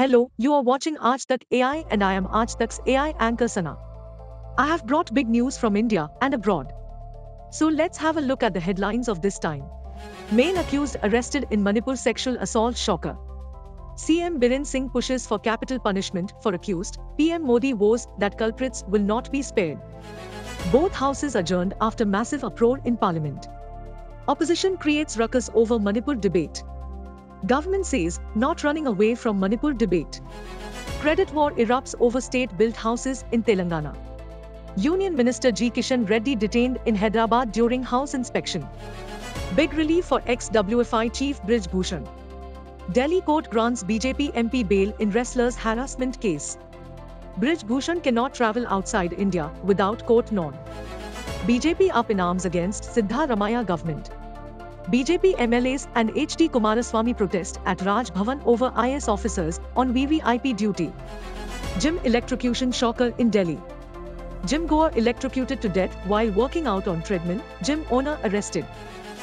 Hello, you are watching Aaj Tak AI and I am Aaj Tak's AI anchor Sana. I have brought big news from India and abroad. So let's have a look at the headlines of this time. Main accused arrested in Manipur sexual assault shocker. CM Biren Singh pushes for capital punishment for accused. PM Modi vows that culprits will not be spared. Both houses adjourned after massive uproar in parliament. Opposition creates ruckus over Manipur debate. Government says not running away from Manipur debate. Credit war erupts over state-built houses in Telangana. Union Minister G. Kishan Reddy detained in Hyderabad during house inspection. Big relief for ex-WFI chief Brij Bhushan. Delhi court grants BJP MP bail in wrestler's harassment case. Brij Bhushan cannot travel outside India without court nod. BJP up in arms against Siddaramaiah government. BJP MLAs and HD Kumaraswamy protest at Raj Bhavan over IAS officers on VVIP duty. Gym electrocution shocker in Delhi. Gym goer electrocuted to death while working out on treadmill, gym owner arrested.